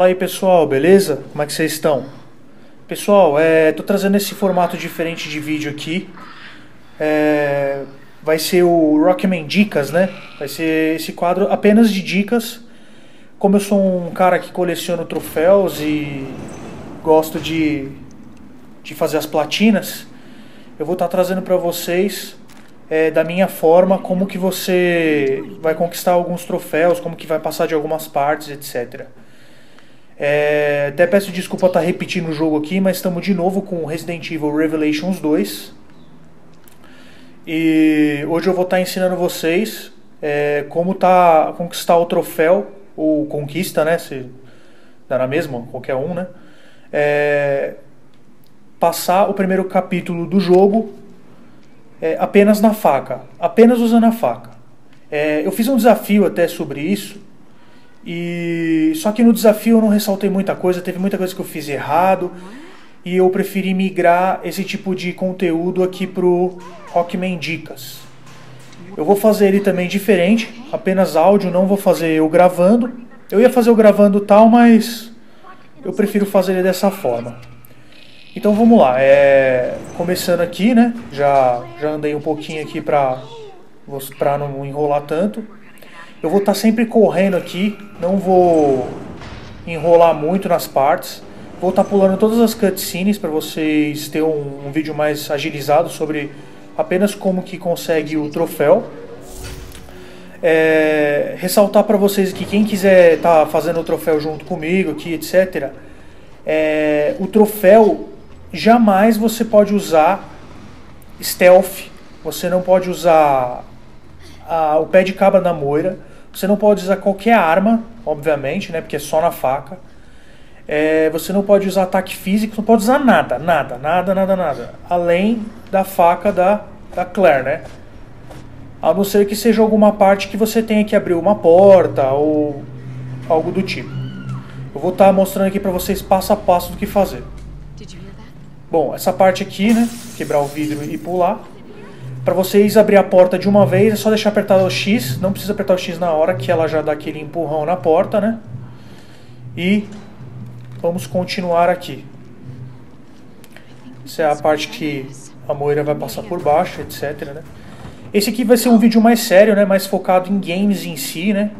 Fala aí pessoal, beleza? Como é que vocês estão? Pessoal, tô trazendo esse formato diferente de vídeo aqui. Vai ser o Rockmen Dicas, né? Vai ser esse quadro apenas de dicas. Como eu sou um cara que coleciona troféus e gosto de fazer as platinas, eu vou estar trazendo para vocês da minha forma como que você vai conquistar alguns troféus, como que vai passar de algumas partes, etc. Até peço desculpa estar repetindo o jogo aqui, mas estamos de novo com Resident Evil Revelations 2. E hoje eu vou estar ensinando vocês como conquistar o troféu, ou conquista, né, se dá na mesma, qualquer um, né, passar o primeiro capítulo do jogo apenas na faca, apenas usando a faca. Eu fiz um desafio até sobre isso, e só que no desafio eu não ressaltei muita coisa, teve muita coisa que eu fiz errado, e eu preferi migrar esse tipo de conteúdo aqui pro Rockmen Dicas. Eu vou fazer ele também diferente, apenas áudio, não vou fazer eu gravando. Eu ia fazer eu gravando tal, mas eu prefiro fazer ele dessa forma. Então vamos lá, começando aqui, né? Já andei um pouquinho aqui pra não enrolar tanto. Eu vou estar sempre correndo aqui, não vou enrolar muito nas partes. Vou estar pulando todas as cutscenes para vocês terem um vídeo mais agilizado sobre apenas como que consegue o troféu. Ressaltar para vocês que quem quiser estar fazendo o troféu junto comigo aqui, etc. O troféu jamais você pode usar stealth. Você não pode usar o pé de cabra na moira. Você não pode usar qualquer arma, obviamente, né, porque é só na faca. Você não pode usar ataque físico, não pode usar nada, nada. Além da faca da Claire, né? A não ser que seja alguma parte que você tenha que abrir uma porta ou algo do tipo. Eu vou estar mostrando aqui pra vocês passo a passo do que fazer. Bom, essa parte aqui, né? Quebrar o vidro e pular. Pra vocês abrir a porta de uma vez, é só deixar apertar o X. Não precisa apertar o X na hora, que ela já dá aquele empurrão na porta, né? E vamos continuar aqui. Essa é a parte que a Moira vai passar por baixo, etc, né? Esse aqui vai ser um vídeo mais sério, né? Mais focado em games em si, né?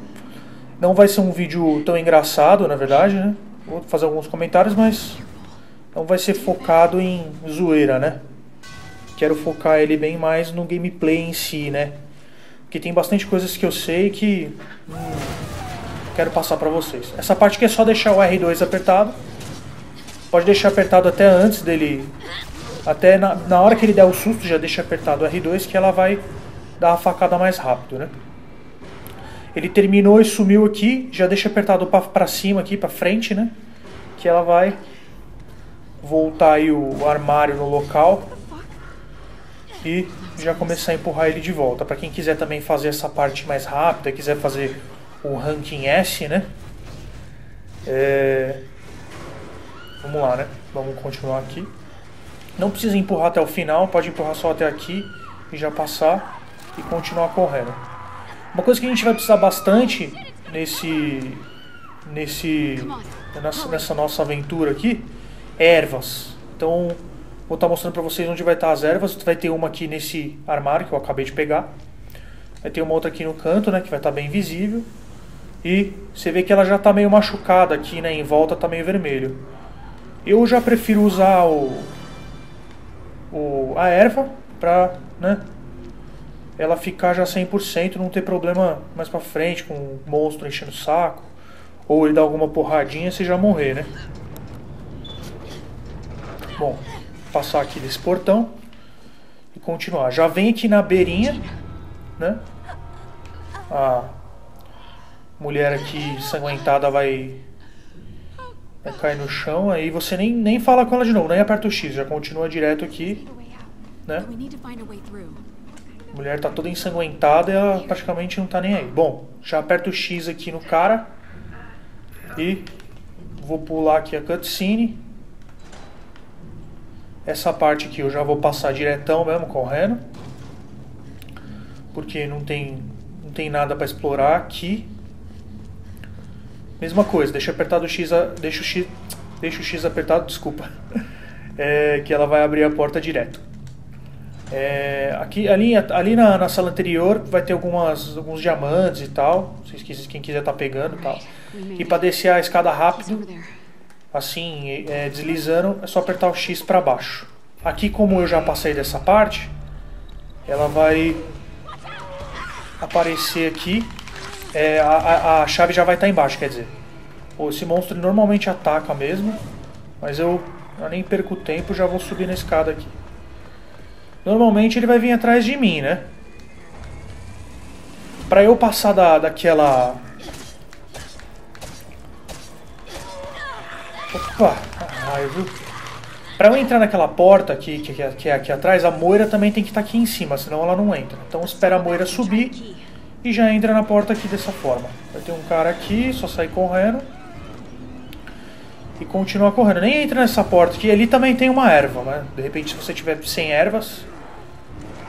Não vai ser um vídeo tão engraçado, na verdade, né? Vou fazer alguns comentários, mas não vai ser focado em zoeira, né? Quero focar ele bem mais no gameplay em si, né? Porque tem bastante coisas que eu sei que quero passar pra vocês. Essa parte aqui é só deixar o R2 apertado. Pode deixar apertado até antes dele. Até na hora que ele der o susto, já deixa apertado o R2, que ela vai dar a facada mais rápido, né? Ele terminou e sumiu aqui. Já deixa apertado pra cima aqui, pra frente, né? Que ela vai voltar aí o armário no local. E já começar a empurrar ele de volta. Pra quem quiser também fazer essa parte mais rápida, quiser fazer o ranking S, né? Vamos lá, né? Vamos continuar aqui. Não precisa empurrar até o final, pode empurrar só até aqui e já passar e continuar correndo. Uma coisa que a gente vai precisar bastante nessa nossa aventura aqui é ervas. Então vou estar mostrando pra vocês onde vai estar as ervas. Vai ter uma aqui nesse armário que eu acabei de pegar. Vai ter uma outra aqui no canto, né? Que vai estar bem visível. E você vê que ela já está meio machucada aqui, né? Em volta está meio vermelho. Eu já prefiro usar a erva para, né, ela ficar já 100%, não ter problema mais para frente com um monstro enchendo o saco. Ou ele dá alguma porradinha e você já morrer, né? Bom, passar aqui desse portão e continuar. Já vem aqui na beirinha, né? A mulher aqui ensanguentada vai cair no chão, aí você nem fala com ela de novo, nem aperta o X, já continua direto aqui, né? A mulher tá toda ensanguentada e ela praticamente não tá nem aí. Bom, já aperta o X aqui no cara e vou pular aqui a cutscene. Essa parte aqui eu já vou passar diretão mesmo, correndo, porque não tem nada pra explorar aqui. Mesma coisa, deixa apertado o X, deixa o X apertado, desculpa, que ela vai abrir a porta direto. Aqui, ali na sala anterior vai ter alguns diamantes e tal, quem quiser tá pegando e tal. E para descer a escada rápido, assim, deslizando, é só apertar o X para baixo. Aqui, como eu já passei dessa parte, ela vai aparecer aqui, a chave já vai estar embaixo, quer dizer. Esse monstro normalmente ataca mesmo, mas eu nem perco tempo, já vou subir na escada aqui. Normalmente ele vai vir atrás de mim, né? Pra eu passar daquela... Opa! Caralho! Pra eu entrar naquela porta aqui, que é aqui atrás, a Moira também tem que estar aqui em cima, senão ela não entra. Então espera a Moira subir e já entra na porta aqui dessa forma. Vai ter um cara aqui, só sair correndo. E continua correndo. Nem entra nessa porta aqui. Ali também tem uma erva, né? De repente, se você tiver sem ervas,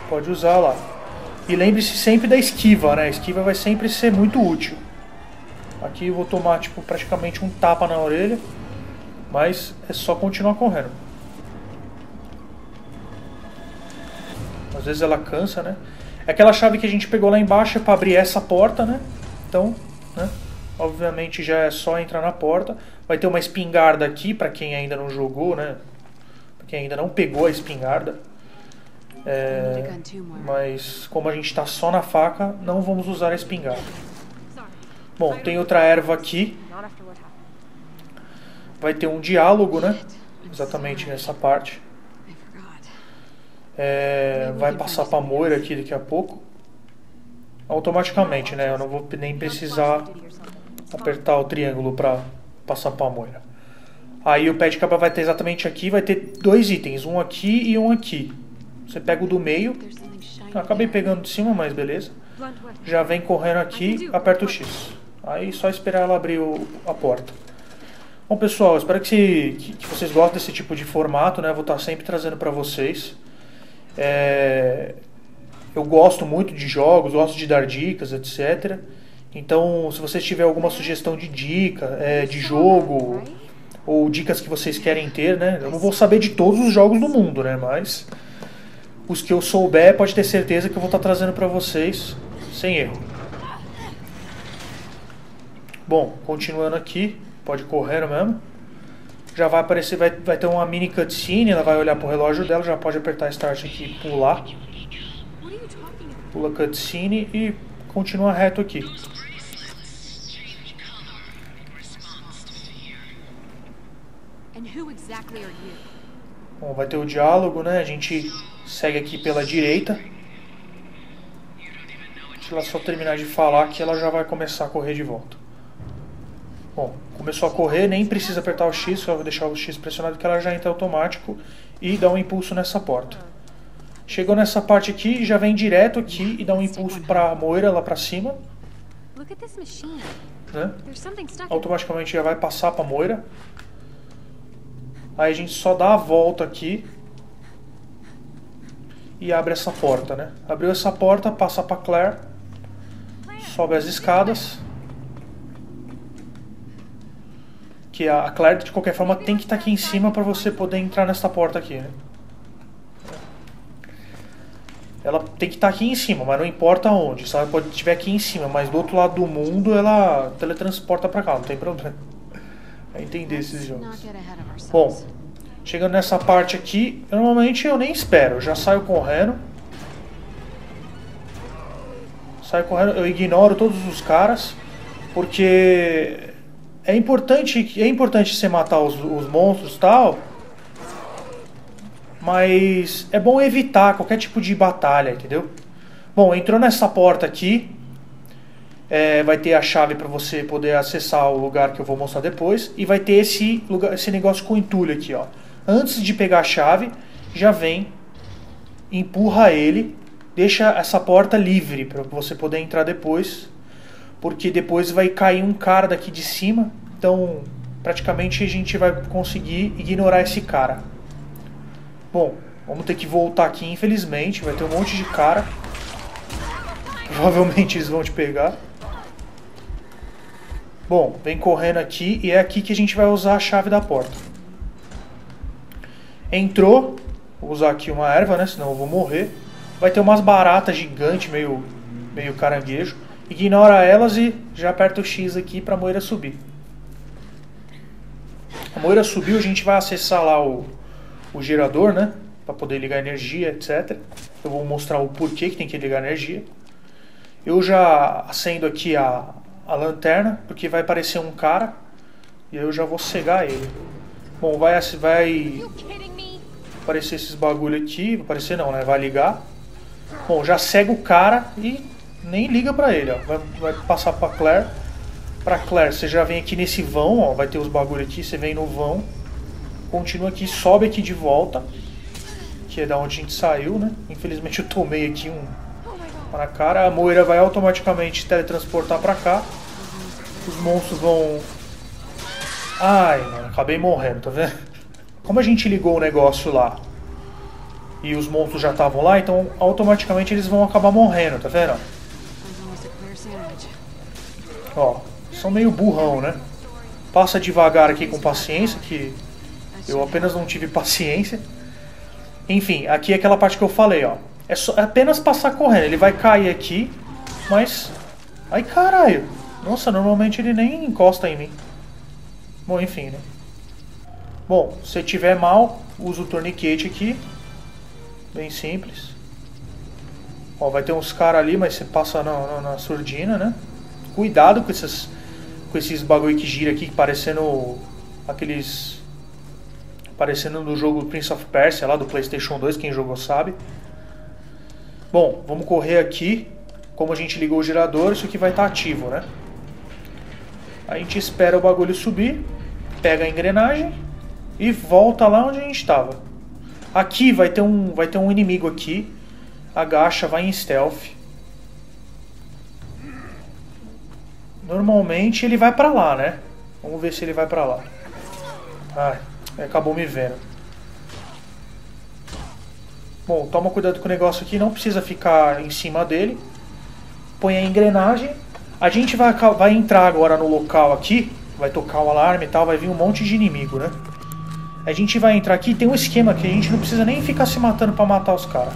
pode usar lá. E lembre-se sempre da esquiva, né? A esquiva vai sempre ser muito útil. Aqui eu vou tomar, tipo, praticamente um tapa na orelha. Mas é só continuar correndo. Às vezes ela cansa, né? É aquela chave que a gente pegou lá embaixo é pra abrir essa porta, né? Então, né? Obviamente já é só entrar na porta. Vai ter uma espingarda aqui, pra quem ainda não jogou, né? Pra quem ainda não pegou a espingarda. Mas como a gente tá só na faca, não vamos usar a espingarda. Bom, tem outra erva aqui. Vai ter um diálogo, né? Exatamente nessa parte. Vai passar pra Moira aqui daqui a pouco. Automaticamente, né? Eu não vou nem precisar... apertar o triângulo pra passar pra Moira. Aí o pé de cabra vai ter exatamente aqui. Vai ter dois itens. Um aqui e um aqui. Você pega o do meio. Eu acabei pegando de cima, mas beleza. Já vem correndo aqui. Aperta o X. Aí só esperar ela abrir a porta. Bom, pessoal. Espero que vocês gostem desse tipo de formato, né? Vou estar sempre trazendo pra vocês. Eu gosto muito de jogos. Gosto de dar dicas, etc. Então, se vocês tiverem alguma sugestão de dica, de jogo, ou dicas que vocês querem ter, né? Eu não vou saber de todos os jogos do mundo, né? Mas os que eu souber, pode ter certeza que eu vou estar trazendo pra vocês, sem erro. Bom, continuando aqui, pode correr mesmo. Já vai aparecer, vai ter uma mini cutscene, ela vai olhar pro relógio dela, já pode apertar Start aqui e pular. Pula cutscene e continua reto aqui. Bom, vai ter o diálogo, né? A gente segue aqui pela direita. Deixa ela só terminar de falar que ela já vai começar a correr de volta. Bom, começou a correr, nem precisa apertar o X, só vou deixar o X pressionado que ela já entra automático e dá um impulso nessa porta. Chegou nessa parte aqui, já vem direto aqui e dá um impulso pra Moira lá pra cima. Né? Automaticamente já vai passar pra Moira. Aí a gente só dá a volta aqui e abre essa porta, né? Abriu essa porta, passa pra Claire, sobe as escadas. Que a Claire, de qualquer forma, tem que estar aqui em cima pra você poder entrar nessa porta aqui, né? Ela tem que estar aqui em cima, mas não importa onde. Se ela estiver aqui em cima, mas do outro lado do mundo, ela teletransporta pra cá, não tem problema. É entender esses jogos. Bom, chegando nessa parte aqui, normalmente eu nem espero. Eu já saio correndo. Saio correndo, eu ignoro todos os caras. Porque é importante você matar os monstros e tal. Mas é bom evitar qualquer tipo de batalha, entendeu? Bom, entrou nessa porta aqui. Vai ter a chave para você poder acessar o lugar que eu vou mostrar depois. E vai ter esse negócio com entulho aqui, ó. Antes de pegar a chave, já vem, empurra ele, deixa essa porta livre para você poder entrar depois. Porque depois vai cair um cara daqui de cima. Então, praticamente a gente vai conseguir ignorar esse cara. Bom, vamos ter que voltar aqui, infelizmente. Vai ter um monte de cara. Provavelmente eles vão te pegar. Bom, vem correndo aqui e é aqui que a gente vai usar a chave da porta. Entrou. Vou usar aqui uma erva, né? Senão eu vou morrer. Vai ter umas baratas gigantes, meio caranguejo. Ignora elas e já aperta o X aqui para a moira subir. A moira subiu, a gente vai acessar lá o gerador, né? Para poder ligar energia, etc. Eu vou mostrar o porquê que tem que ligar energia. Eu já acendo aqui a lanterna, porque vai aparecer um cara. E aí eu já vou cegar ele. Bom, vai aparecer esses bagulho aqui. Vai aparecer não, né? Vai ligar. Bom, já cega o cara e nem liga pra ele, ó. Vai passar pra Claire. Pra Claire, você já vem aqui nesse vão, ó. Vai ter os bagulho aqui, você vem no vão. Continua aqui, sobe aqui de volta. Que é da onde a gente saiu, né? Infelizmente eu tomei aqui na cara. A moira vai automaticamente teletransportar pra cá. Os monstros vão... Ai, mano, acabei morrendo, tá vendo? Como a gente ligou o negócio lá e os monstros já estavam lá, então automaticamente eles vão acabar morrendo, tá vendo? Ó, são meio burrão, né? Passa devagar aqui com paciência, que eu apenas não tive paciência. Enfim, aqui é aquela parte que eu falei, ó. É só apenas passar correndo, ele vai cair aqui, mas... Ai, caralho! Nossa, normalmente ele nem encosta em mim. Bom, enfim, né? Bom, se tiver mal, usa o torniquete aqui. Bem simples. Ó, vai ter uns caras ali, mas você passa na surdina, né? Cuidado com esses bagulho que gira aqui, parecendo aqueles... Parecendo do jogo Prince of Persia, lá do Playstation 2, quem jogou sabe. Bom, vamos correr aqui. Como a gente ligou o gerador, isso aqui vai estar ativo, né? A gente espera o bagulho subir, pega a engrenagem e volta lá onde a gente estava. Aqui vai ter um inimigo aqui. Agacha, vai em stealth. Normalmente ele vai pra lá, né? Vamos ver se ele vai pra lá. Ai, acabou me vendo. Bom, toma cuidado com o negócio aqui. Não precisa ficar em cima dele. Põe a engrenagem. A gente vai entrar agora no local aqui. Vai tocar o alarme e tal. Vai vir um monte de inimigo, né? A gente vai entrar aqui, tem um esquema que a gente não precisa nem ficar se matando pra matar os caras.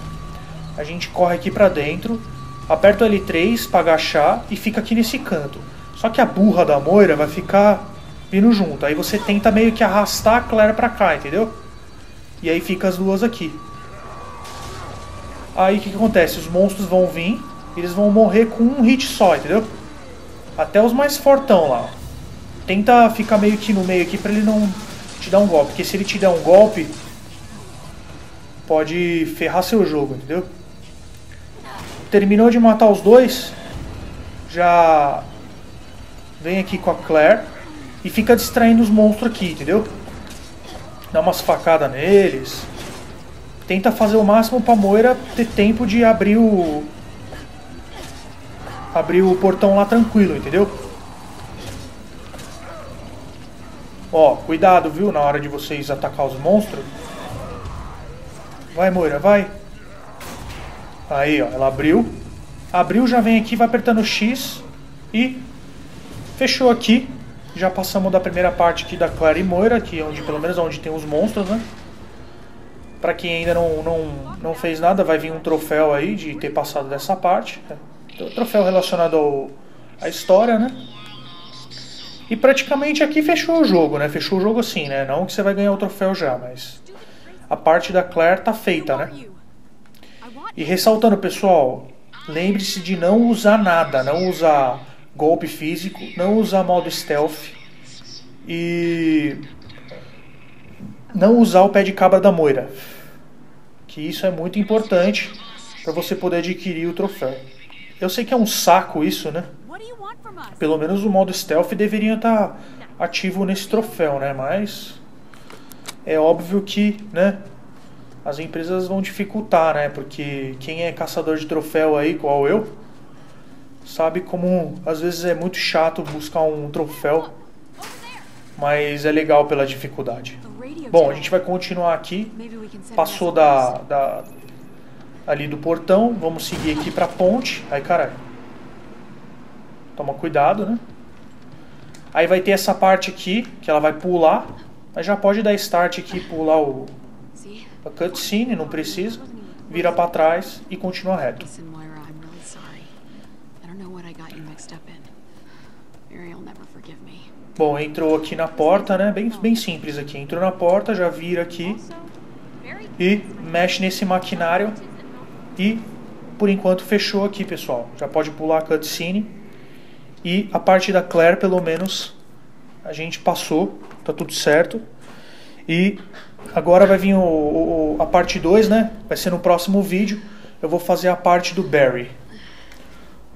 A gente corre aqui pra dentro, aperta o L3 pra agachar e fica aqui nesse canto. Só que a burra da moira vai ficar vindo junto. Aí você tenta meio que arrastar a Claire pra cá, entendeu? E aí fica as duas aqui. Aí o que acontece? Os monstros vão vir, eles vão morrer com um hit só, entendeu? Até os mais fortão lá. Tenta ficar meio que no meio aqui pra ele não... te dar um golpe, porque se ele te der um golpe pode ferrar seu jogo, entendeu? Terminou de matar os dois, já vem aqui com a Claire e fica distraindo os monstros aqui, entendeu? Dá umas facadas neles, tenta fazer o máximo pra moira ter tempo de abrir o portão lá tranquilo, entendeu? Ó, cuidado, viu, na hora de vocês atacar os monstros. Vai, moira, vai. Aí, ó, ela abriu. Abriu, já vem aqui, vai apertando o X. E fechou aqui. Já passamos da primeira parte aqui da Claire e moira, que é onde, pelo menos onde tem os monstros, né? Pra quem ainda não fez nada, vai vir um troféu aí de ter passado dessa parte. Troféu relacionado à história, né? E praticamente aqui fechou o jogo, né? Fechou o jogo assim, né? Não que você vai ganhar o troféu já, mas... a parte da Claire tá feita, né? E ressaltando, pessoal, lembre-se de não usar nada. Não usar golpe físico, não usar modo stealth e... não usar o pé de cabra da moira. Que isso é muito importante pra você poder adquirir o troféu. Eu sei que é um saco isso, né? Pelo menos o modo stealth deveria estar ativo nesse troféu, né? Mas é óbvio que, né, as empresas vão dificultar, né? Porque quem é caçador de troféu aí, igual eu, sabe como às vezes é muito chato buscar um troféu, mas é legal pela dificuldade. Bom, a gente vai continuar aqui. Passou ali do portão, vamos seguir aqui pra ponte. Ai, caralho. Toma cuidado, né? Aí vai ter essa parte aqui, que ela vai pular. Mas já pode dar start aqui, pular a cutscene, não precisa. Vira pra trás e continua reto. Bom, entrou aqui na porta, né? Bem simples aqui. Entrou na porta, já vira aqui e mexe nesse maquinário. E por enquanto fechou aqui, pessoal. Já pode pular a cutscene. E a parte da Claire, pelo menos, a gente passou. Tá tudo certo. E agora vai vir a parte 2, né? Vai ser no próximo vídeo. Eu vou fazer a parte do Barry.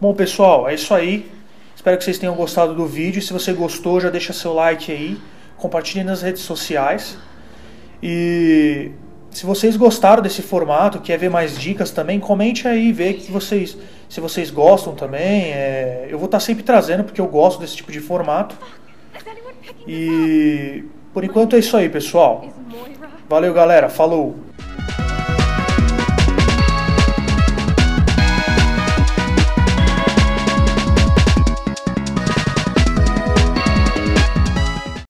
Bom, pessoal, é isso aí. Espero que vocês tenham gostado do vídeo. Se você gostou, já deixa seu like aí. Compartilhe nas redes sociais. E se vocês gostaram desse formato, quer ver mais dicas também, comente aí, vê que vocês, se vocês gostam também. Eu vou estar sempre trazendo, porque eu gosto desse tipo de formato. E por enquanto é isso aí, pessoal. Valeu, galera. Falou!